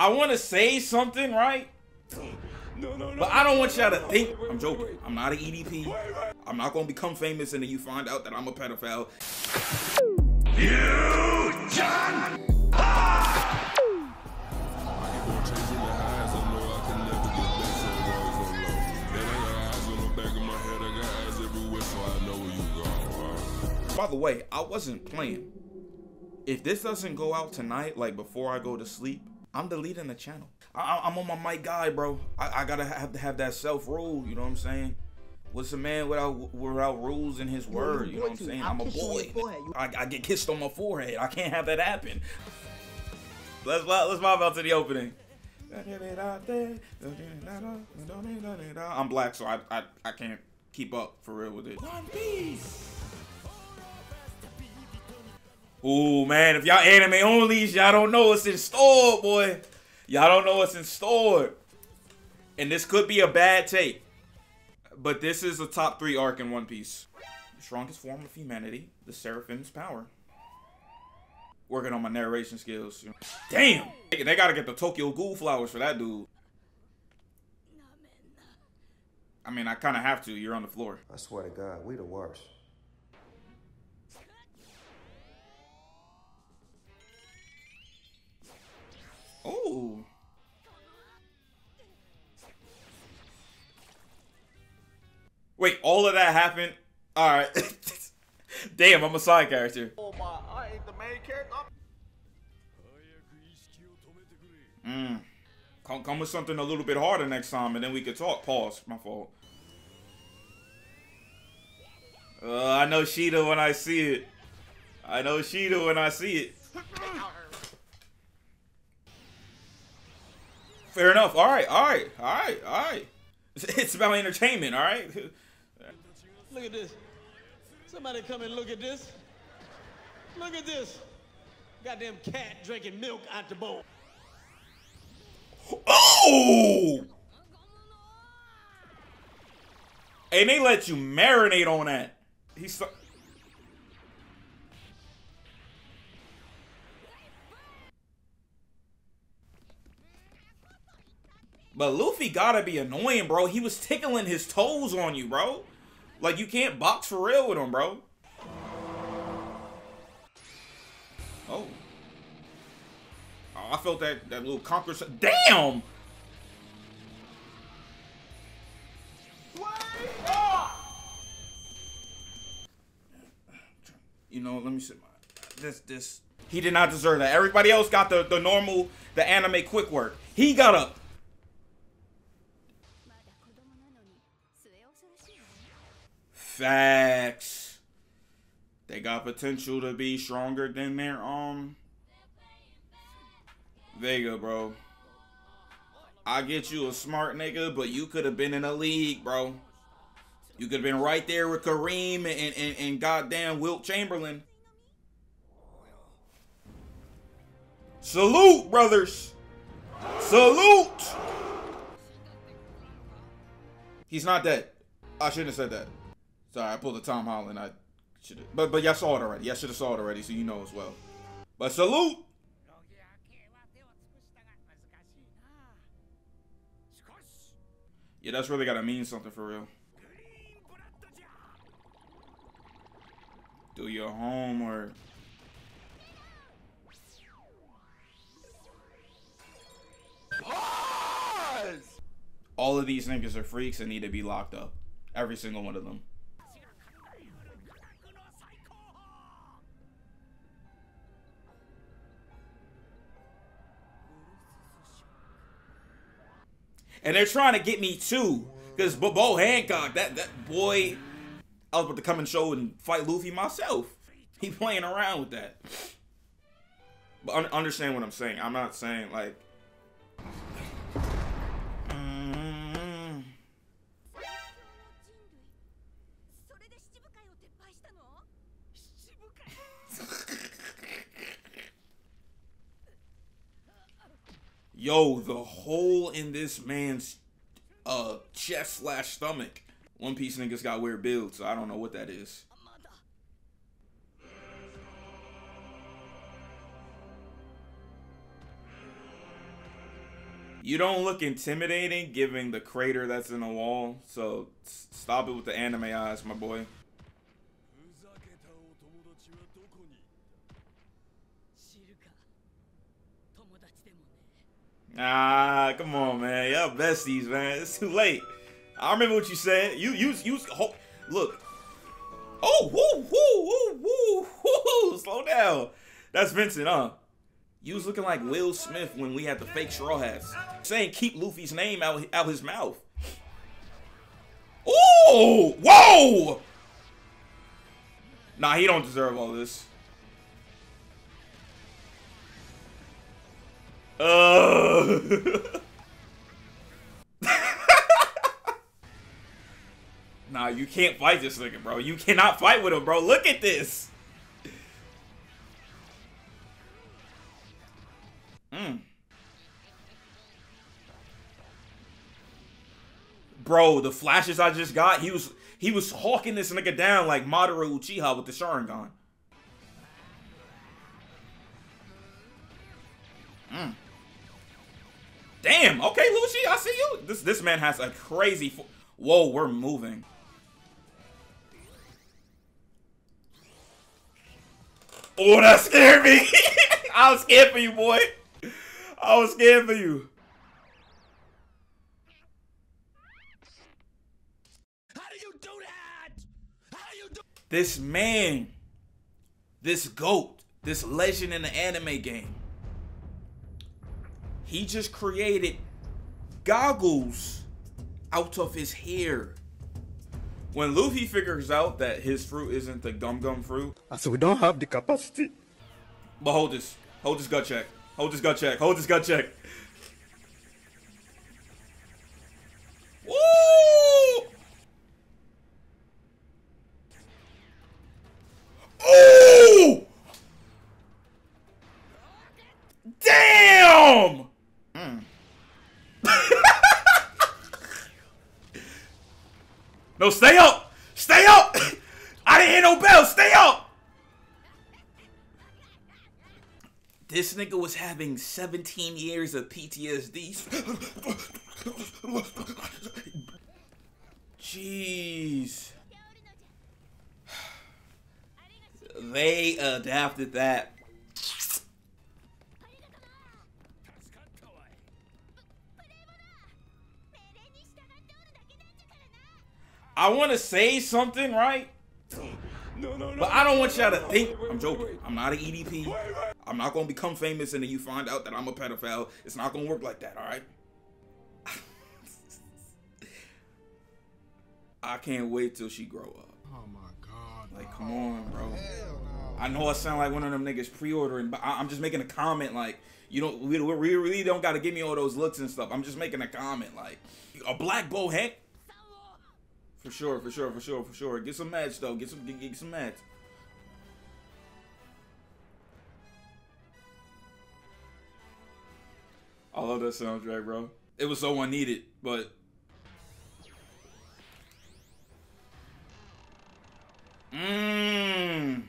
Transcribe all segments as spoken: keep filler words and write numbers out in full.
I want to say something, right? No, no, no, but I don't want y'all to think I'm joking. I'm not an E D P. I'm not gonna become famous and then you find out that I'm a pedophile. You John! Ah! By the way, I wasn't playing. If this doesn't go out tonight, like before I go to sleep, I'm deleting the channel. I, I'm on my mic guy, bro. I, I gotta have to have that self-rule, you know what I'm saying? What's a man without without rules in his word, you know what I'm saying? I'm a boy. I, I get kissed on my forehead. I can't have that happen. Let's, let's vibe out to the opening. I'm black, so I, I, I can't keep up for real with it. One Piece! Ooh, man, if y'all anime onlys, y'all don't know what's in store, boy. Y'all don't know what's in store. And this could be a bad take. But this is a top three arc in One Piece. The strongest form of humanity, the Seraphim's power. Working on my narration skills. Damn! They gotta get the Tokyo Ghoul flowers for that dude. I mean, I kind of have to. You're on the floor. I swear to God, we the worst. Oh. Wait, all of that happened? Alright. Damn, I'm a side character. Oh my, I ain't the main character. Mm. Come, come with something a little bit harder next time and then we could talk. Pause, my fault. Uh, I know Shida when I see it. I know Shida when I see it. Fair enough. All right, all right, all right, all right. It's about entertainment, all right? Look at this. Somebody come and look at this. Look at this. Goddamn cat drinking milk out the bowl. Oh! And they let you marinate on that. He's so But Luffy gotta be annoying, bro. He was tickling his toes on you, bro. Like, you can't box for real with him, bro. Oh. Oh, I felt that, that little conquer... Damn! You know, let me sit my... This, this... He did not deserve that. Everybody else got the, the normal, the anime quick work. He got up. Facts. They got potential to be stronger than their um Vega, bro. I get you a smart nigga, but you could have been in a league, bro. You could have been right there with Kareem and, and, and goddamn Wilt Chamberlain. Salute, brothers. Salute. He's not dead. I shouldn't have said that. Sorry, I pulled a Tom Holland. I should have. But, but y'all saw it already. Y'all should have saw it already, so you know as well. But salute! Yeah, that's really gotta mean something for real. Do your homework. All of these niggas are freaks and need to be locked up. Every single one of them. And they're trying to get me too, because Bo Hancock, that, that boy, I was about to come and show and fight Luffy myself. He playing around with that. But un understand what I'm saying. I'm not saying like... Mm. Yo, the hole in this man's uh, chest slash stomach. One Piece niggas got weird builds, so I don't know what that is. You don't look intimidating given the crater that's in the wall, so stop it with the anime eyes, my boy. Ah, come on, man. Y'all besties, man. It's too late. I remember what you said. You, you, you, oh, look. Oh, woo, woo, woo, woo, woo, slow down. That's Vincent, huh? You was looking like Will Smith when we had the fake straw hats. Saying keep Luffy's name out, out his mouth. Oh, whoa! Nah, he don't deserve all this. Uh. Nah, you can't fight this nigga, bro. You cannot fight with him, bro. Look at this. Mm. Bro, the flashes I just got, he was he was hawking this nigga down like Madara Uchiha with the Sharingan. Mm. Damn. Okay, Lucci, I see you. This this man has a crazy. Fo Whoa, we're moving. Oh, that scared me. I was scared for you, boy. I was scared for you. How do you do that? How do you do? This man, this goat, this legend in the anime game. He just created goggles out of his hair. When Luffy figures out that his fruit isn't the gum gum fruit. I said we don't have the capacity. But hold this. Hold this gut check. Hold this gut check. Hold this gut check. Woo! Oh! Damn! No, stay up! Stay up! I didn't hear no bell! Stay up! This nigga was having seventeen years of P T S D. Jeez. They adapted that. I want to say something, right? No, no, no, but I don't want y'all to think. I'm joking. I'm not an E D P. I'm not going to become famous and then you find out that I'm a pedophile. It's not going to work like that, all right? I can't wait till she grow up. Oh, my God. Like, come on, bro. I know I sound like one of them niggas pre-ordering, but I I'm just making a comment like, you don't, we, we really don't got to give me all those looks and stuff. I'm just making a comment like, a black Bo Hancock. For sure, for sure, for sure, for sure. Get some match though. Get some, get, get some match. I love that soundtrack, bro. It was so unneeded, but. Mmm.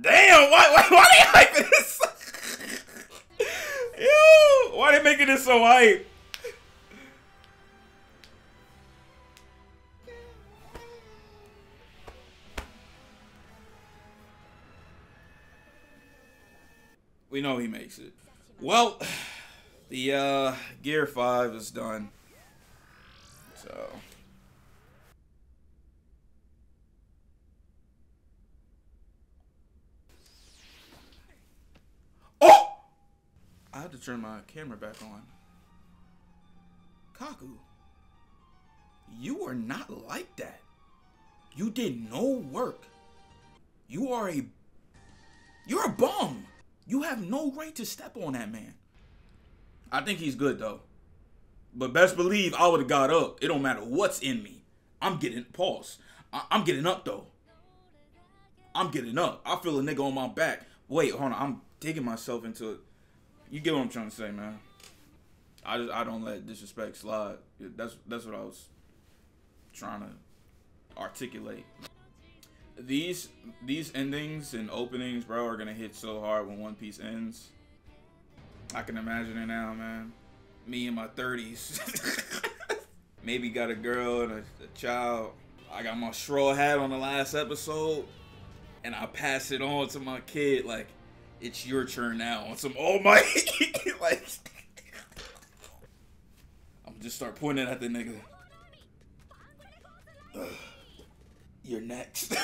Damn! Why, why, why they hyping this? Ew! Why they making this so hype? We know he makes it. Well, the uh, Gear five is done. So. Oh! I had to turn my camera back on. Kaku, you are not like that. You did no work. You are a... You're a bum. You have no right to step on that man. I think he's good, though. But best believe I would have got up. It don't matter what's in me. I'm getting, pause. I I'm getting up, though. I'm getting up. I feel a nigga on my back. Wait, hold on. I'm digging myself into it. You get what I'm trying to say, man. I just, I don't let disrespect slide. That's, that's what I was trying to articulate. These these endings and openings, bro, are gonna hit so hard when One Piece ends. I can imagine it now, man. Me in my thirties. Maybe got a girl and a, a child. I got my straw hat on the last episode, and I pass it on to my kid like, it's your turn now on some oh my. Like, I'm just start pointing at the nigga. Ugh. You're next.